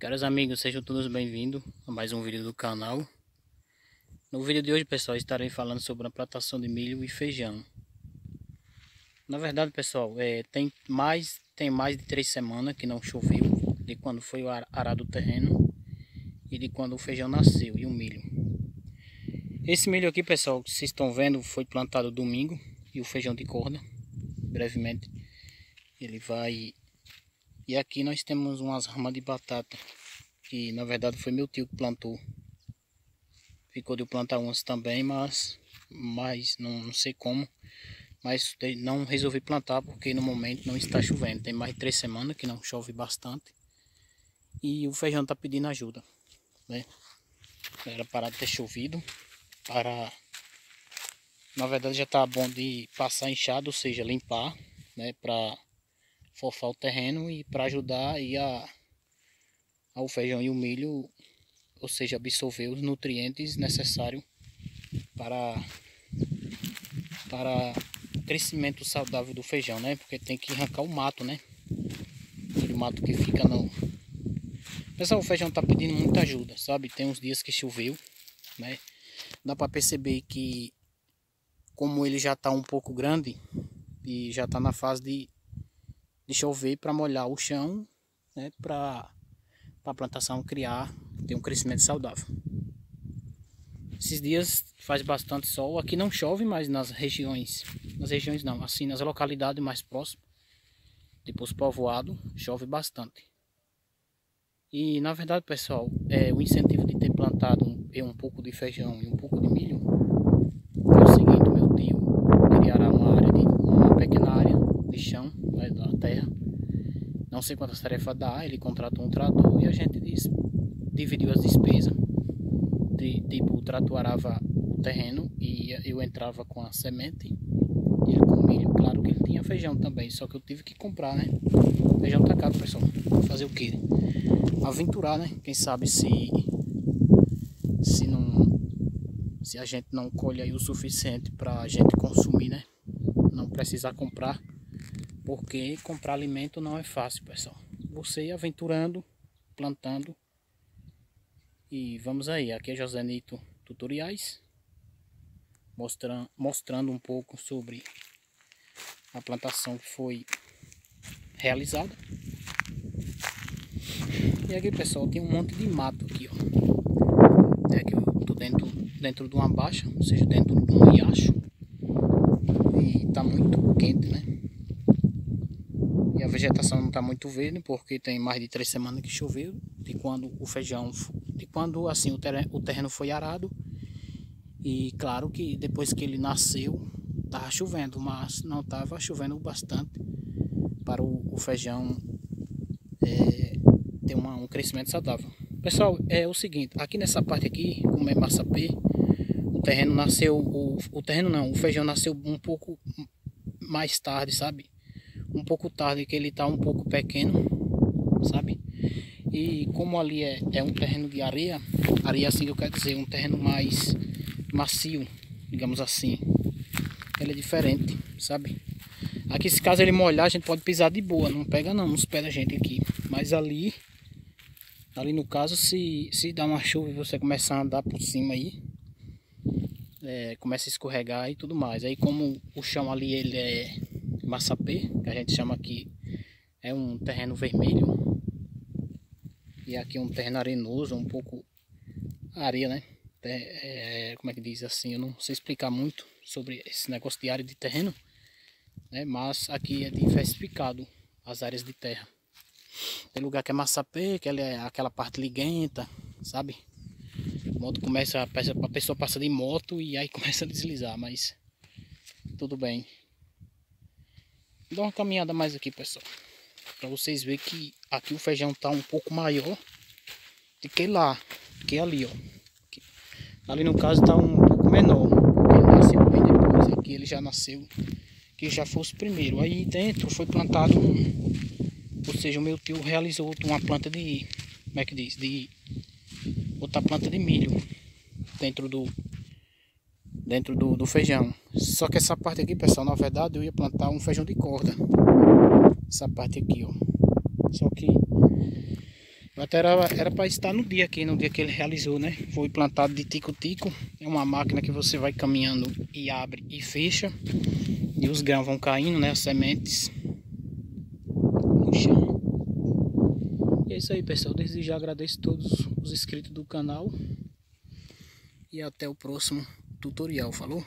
Caros amigos, sejam todos bem-vindos a mais um vídeo do canal. No vídeo de hoje, pessoal, estarei falando sobre a plantação de milho e feijão. Na verdade, pessoal, tem mais de 3 semanas que não choveu, de quando foi arado o terreno e de quando o feijão nasceu e o milho. Esse milho aqui, pessoal, que vocês estão vendo, foi plantado domingo, e o feijão de corda, brevemente, ele vai... E aqui nós temos umas ramas de batata, que na verdade foi meu tio que plantou. Ficou de plantar umas também, mas não sei como. Mas não resolvi plantar porque no momento não está chovendo. Tem mais de 3 semanas que não chove bastante. E o feijão está pedindo ajuda, né? Era para ter chovido. Na verdade já está bom de passar enxada, ou seja, limpar, né? Para forfar o terreno e para ajudar aí ao feijão e o milho, ou seja, absorver os nutrientes necessários para crescimento saudável do feijão, né? Porque tem que arrancar o mato, né? Aquele mato que fica no... Pessoal, o feijão tá pedindo muita ajuda, sabe? Tem uns dias que choveu, né? Dá para perceber que como ele já tá um pouco grande e já tá na fase de chover para molhar o chão, né, para a plantação criar, ter um crescimento saudável. Esses dias faz bastante sol, aqui não chove, mas nas regiões não, assim nas localidades mais próximas, tipo os povoados, chove bastante. E na verdade, pessoal, o incentivo de ter plantado um pouco de feijão e um pouco de milho é o seguinte: meu tio criará uma pequena área de chão, né, da terra, não sei quantas tarefas dá. Ele contratou um trator e a gente dividiu as despesas. Tipo, o trator arava o terreno e eu entrava com a semente e ele com milho. Claro que ele tinha feijão também, só que eu tive que comprar, né? Feijão tá caro, pessoal. Fazer o que? Aventurar, né? Quem sabe se a gente não colhe aí o suficiente para a gente consumir, né? Não precisar comprar. Porque comprar alimento não é fácil, pessoal. Você aventurando, plantando. E vamos aí. Aqui é Josenito Tutoriais, mostrando um pouco sobre a plantação que foi realizada. E aqui, pessoal, tem um monte de mato aqui, ó. É que eu tô dentro de uma baixa, ou seja, dentro de um riacho. E tá muito quente, né? E a vegetação não está muito verde porque tem mais de 3 semanas que choveu, de quando assim o terreno foi arado. E claro que depois que ele nasceu estava chovendo, mas não estava chovendo bastante para o feijão ter um crescimento saudável. Pessoal, é o seguinte, aqui nessa parte aqui, como é maçapê, o feijão nasceu um pouco mais tarde, sabe? Um pouco tarde, que ele está um pouco pequeno, sabe? E como ali é um terreno de areia, assim que eu quero dizer, um terreno mais macio, digamos assim, ele é diferente, sabe? Aqui, se caso ele molhar, a gente pode pisar de boa, não pega não, nos pés da gente aqui. Mas ali no caso, se dá uma chuva e você começar a andar por cima aí, começa a escorregar e tudo mais. Aí como o chão ali ele é maçapê, que a gente chama aqui, é um terreno vermelho, e aqui é um terreno arenoso, um pouco areia, né? Como é que diz assim, eu não sei explicar muito sobre esse negócio de área de terreno, né? Mas aqui é diversificado as áreas de terra. Tem lugar que é maçapê, que é aquela parte liguenta, sabe? A moto começa, a pessoa passa de moto e aí começa a deslizar, mas tudo bem. Dá uma caminhada mais aqui, pessoal, para vocês verem que aqui o feijão tá um pouco maior do que lá, do que ali, ó. Ali no caso tá um pouco menor, porque ele nasceu bem depois. Aqui ele já nasceu, que já fosse primeiro. Aí dentro foi plantado ou seja, o meu tio realizou uma planta de, como é que diz, de outra planta de milho dentro do feijão. Só que essa parte aqui, pessoal, na verdade eu ia plantar um feijão de corda, essa parte aqui, ó. Só que Até era para estar no dia aqui, no dia que ele realizou, né? Foi plantado de tico-tico. É uma máquina que você vai caminhando e abre e fecha. E os grãos vão caindo, né? As sementes no chão. E é isso aí, pessoal. Desde já agradeço todos os inscritos do canal. E até o próximo tutorial. Falou?